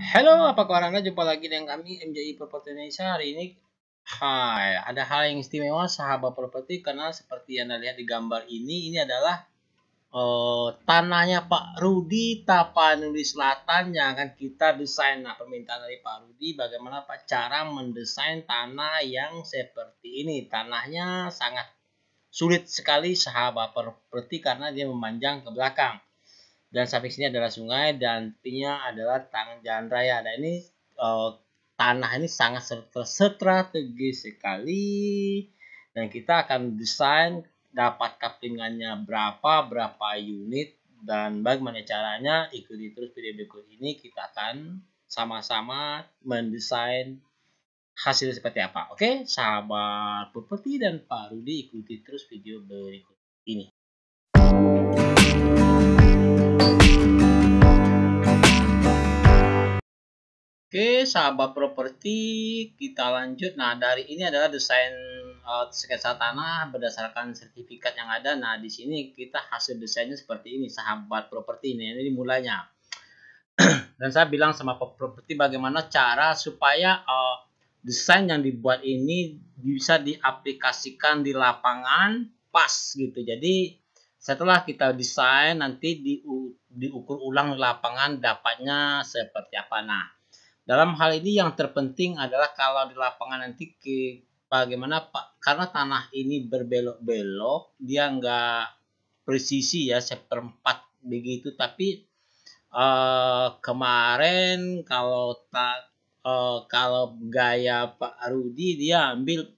Halo, apa kabar Anda? Jumpa lagi dengan kami MJI Property Indonesia. Hari ini ada hal yang istimewa sahabat properti, karena seperti yang Anda lihat di gambar ini adalah tanahnya Pak Rudi Tapanuli Selatan yang akan kita desain. Nah, permintaan dari Pak Rudi bagaimana Pak cara mendesain tanah yang seperti ini. Tanahnya sangat sulit sekali sahabat properti karena dia memanjang ke belakang. Dan samping sini adalah sungai dan tepinya adalah jalan raya. Nah, ini tanah ini sangat strategis sekali. Dan kita akan desain dapat kaplingannya berapa unit dan bagaimana caranya. Ikuti terus video berikut ini, kita akan sama-sama mendesain hasilnya seperti apa. Oke, sahabat properti dan Pak Rudi, ikuti terus video berikut ini. Oke, sahabat properti, kita lanjut. Nah, dari ini adalah desain sketsa tanah berdasarkan sertifikat yang ada. Nah, di sini kita hasil desainnya seperti ini, sahabat properti. Ini mulainya. Dan saya bilang sama properti bagaimana cara supaya desain yang dibuat ini bisa diaplikasikan di lapangan pas gitu. Jadi setelah kita desain nanti diukur ulang lapangan dapatnya seperti apa. Nah, dalam hal ini yang terpenting adalah kalau di lapangan nanti bagaimana Pak, karena tanah ini berbelok-belok, dia nggak presisi ya seperempat begitu. Tapi kemarin kalau gaya Pak Rudi, dia ambil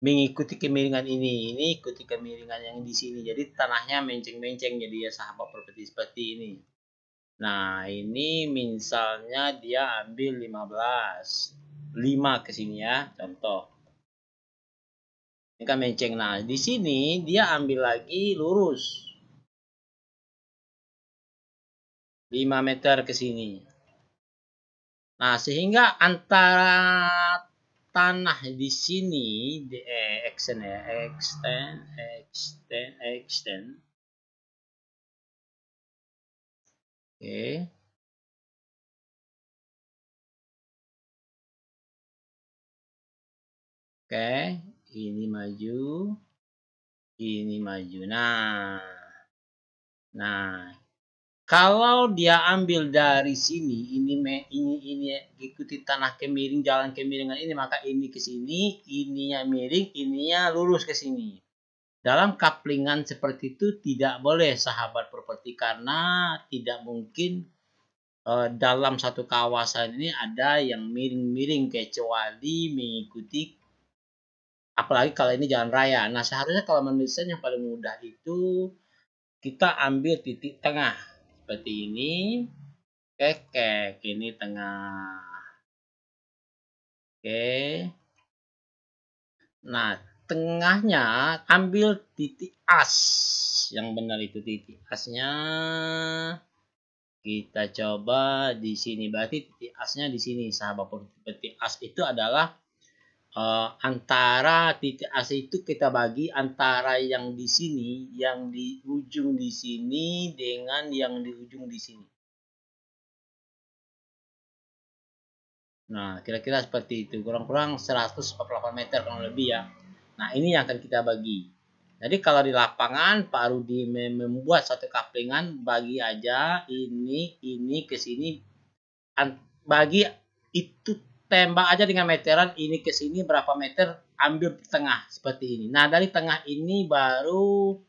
mengikuti kemiringan ini ikuti kemiringan yang di sini. Jadi tanahnya menceng-menceng, jadi ya sahabat properti seperti ini. Nah, ini misalnya dia ambil 5 ke sini ya, contoh. Ini kan menceng. Nah, di sini dia ambil lagi lurus. 5 meter ke sini. Nah, sehingga antara tanah di sini di extend. Oke. Oke, ini maju. Nah, kalau dia ambil dari sini, ini ikuti tanah kemiring, jalan kemiringan ini, maka ini ke sini, ininya miring, ininya lurus ke sini. Dalam kaplingan seperti itu tidak boleh sahabat properti, karena tidak mungkin dalam satu kawasan ini ada yang miring-miring, kecuali mengikuti, apalagi kalau ini jalan raya. Nah, seharusnya kalau mendesain yang paling mudah itu kita ambil titik tengah seperti ini, kekek ini tengah. Oke. Nah, tengahnya ambil titik as yang benar, itu titik asnya kita coba di sini. Berarti titik asnya di sini sahabat properti. Titik as itu adalah antara titik as itu kita bagi antara yang di sini, yang di ujung di sini dengan yang di ujung di sini. Nah, kira-kira seperti itu, kurang-kurang 148 meter kurang lebih ya. Nah, ini yang akan kita bagi. Jadi kalau di lapangan Pak Rudi membuat satu kaplingan, bagi aja ini ke sini, bagi itu tembak aja dengan meteran, ini ke sini berapa meter, ambil tengah seperti ini. Nah, dari tengah ini baru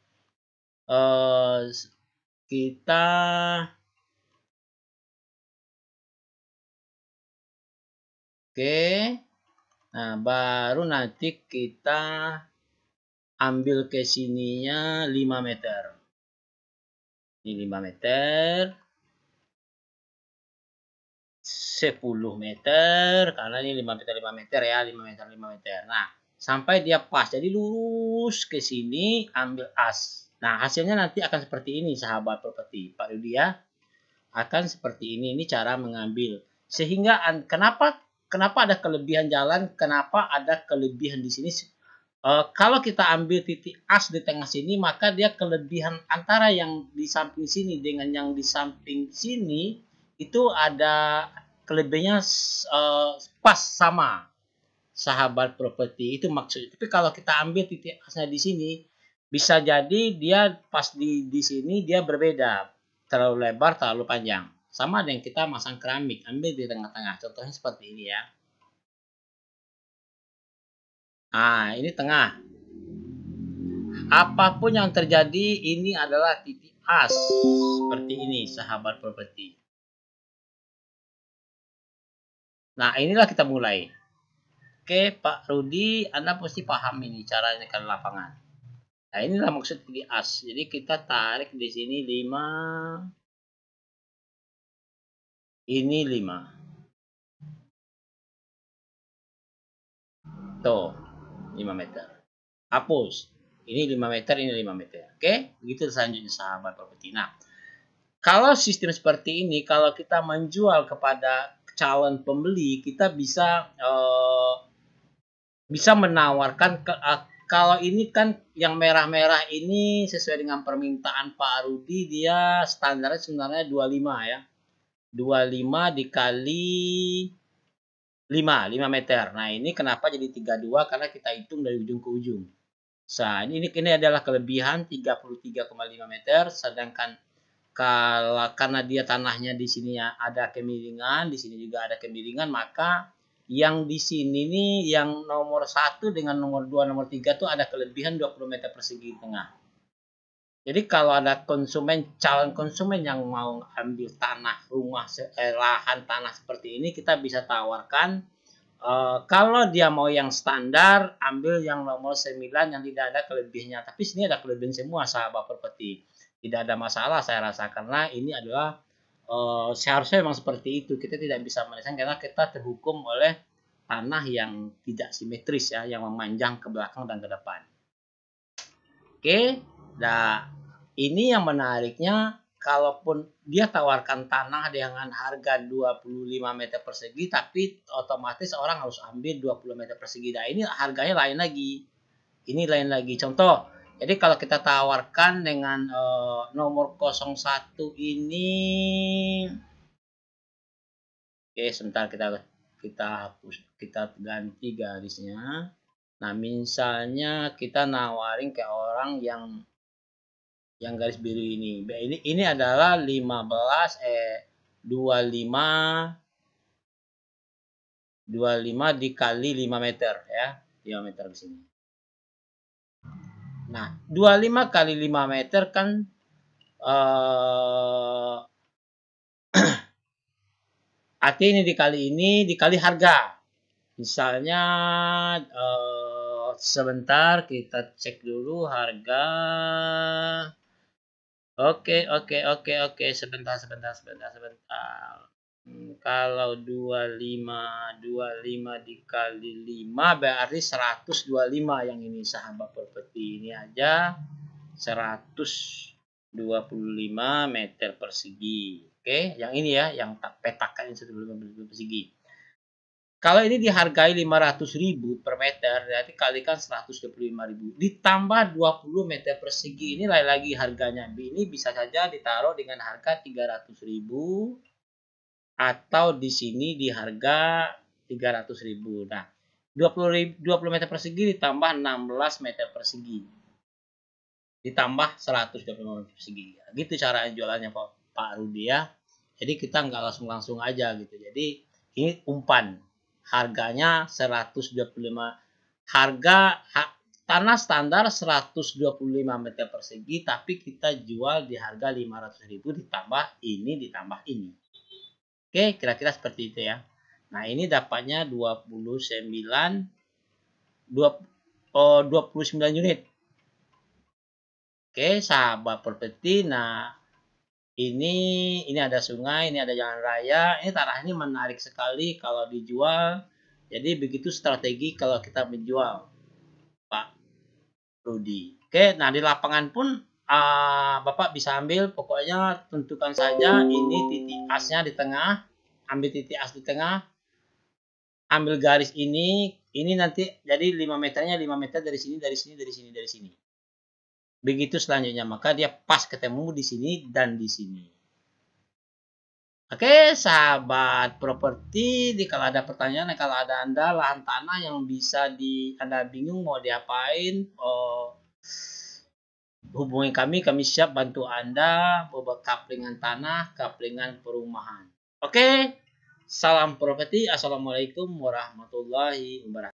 kita oke. Nah, baru nanti kita ambil ke sininya 5 meter. Ini 5 meter. 10 meter. Karena ini 5 meter ya. 5 meter. Nah, sampai dia pas. Jadi lurus ke sini, ambil as. Nah, hasilnya nanti akan seperti ini sahabat properti. Pak Rudi ya. Akan seperti ini. Ini cara mengambil. Sehingga kenapa ada kelebihan jalan? Kenapa ada kelebihan di sini? Kalau kita ambil titik as di tengah sini, maka dia kelebihan antara yang di samping sini dengan yang di samping sini itu ada kelebihnya pas sama sahabat properti itu maksudnya. Tapi kalau kita ambil titik khasnya di sini, bisa jadi dia pas di sini dia berbeda, terlalu lebar, terlalu panjang. Sama dengan kita masang keramik, ambil di tengah-tengah. Contohnya seperti ini ya. Ah, ini tengah. Apapun yang terjadi, ini adalah titik as seperti ini, sahabat properti. Nah, inilah kita mulai. Oke, Pak Rudi, Anda pasti paham ini caranya ke lapangan. Nah, inilah maksud titik as. Jadi kita tarik di sini 5, ini 5. Tuh, 5 meter. Hapus. Ini 5 meter, ini 5 meter. Oke, begitu selanjutnya sahabat properti. Nah, kalau sistem seperti ini, kalau kita menjual kepada calon pembeli, kita bisa bisa menawarkan ke, kalau ini kan yang merah-merah ini sesuai dengan permintaan Pak Rudi, dia standarnya sebenarnya 25 ya. 25 dikali 5 meter. Nah, ini kenapa jadi 32? Karena kita hitung dari ujung ke ujung. Nah, ini adalah kelebihan 33,5 meter. Sedangkan kalau karena dia tanahnya di sini ada kemiringan, di sini juga ada kemiringan, maka yang di sini nih yang nomor 1 dengan nomor 2, nomor 3 tuh ada kelebihan 20 meter persegi tengah. Jadi kalau ada konsumen, calon konsumen yang mau ambil tanah rumah, lahan tanah seperti ini, kita bisa tawarkan. Kalau dia mau yang standar, ambil yang nomor 9 yang tidak ada kelebihannya. Tapi sini ada kelebihan semua sahabat properti. Tidak ada masalah saya rasa, karena ini adalah seharusnya memang seperti itu. Kita tidak bisa menesan karena kita terhukum oleh tanah yang tidak simetris ya, yang memanjang ke belakang dan ke depan. Oke. Nah, ini yang menariknya, kalaupun dia tawarkan tanah dengan harga 25 meter persegi, tapi otomatis orang harus ambil 20 meter persegi. Nah, ini harganya lain lagi. Ini lain lagi. Contoh, jadi kalau kita tawarkan dengan nomor 01 ini. Oke, sebentar kita hapus, kita ganti garisnya. Nah, misalnya kita nawarin ke orang yang garis biru ini. Ini adalah 25 dikali 5 meter ya. 5 meter di sini. Nah, 25 kali 5 meter kan 'artinya ini dikali harga. Misalnya sebentar kita cek dulu harga. Oke, sebentar. Kalau 25 dikali 5 berarti 125 yang ini sahabat properti. Ini aja 125 meter persegi. Oke, yang ini ya, yang tak petakan 125 meter persegi. Kalau ini dihargai 500.000 per meter, berarti kalikan 125.000. Ditambah 20 meter persegi, ini lagi harganya. Ini bisa saja ditaruh dengan harga 300.000 atau di sini di harga 300.000. Nah, 20 meter persegi ditambah 16 meter persegi. Ditambah 125 meter persegi. Gitu cara jualannya Pak Rudi ya. Jadi kita nggak langsung aja gitu. Jadi ini umpan. Harganya 125. Tanah standar 125 meter persegi, tapi kita jual di harga 500.000 ditambah ini Oke, kira-kira seperti itu ya. Nah, ini dapatnya 29 unit. Oke, sahabat properti. Nah, ini ada sungai, ini ada jalan raya. Ini tanah ini menarik sekali kalau dijual. Jadi begitu strategi kalau kita menjual, Pak Rudi. Oke, nah di lapangan pun Bapak bisa ambil. Pokoknya tentukan saja ini titik asnya di tengah. Ambil titik as di tengah. Ambil garis ini. Ini nanti jadi 5 meternya 5 meter dari sini, dari sini. Begitu selanjutnya, maka dia pas ketemu di sini dan di sini. Oke, sahabat properti, kalau ada pertanyaan, kalau ada Anda lahan tanah yang bisa Anda bingung mau diapain, hubungi kami, kami siap bantu Anda buat kaplingan tanah, kaplingan perumahan. Oke, salam properti, assalamualaikum warahmatullahi wabarakatuh.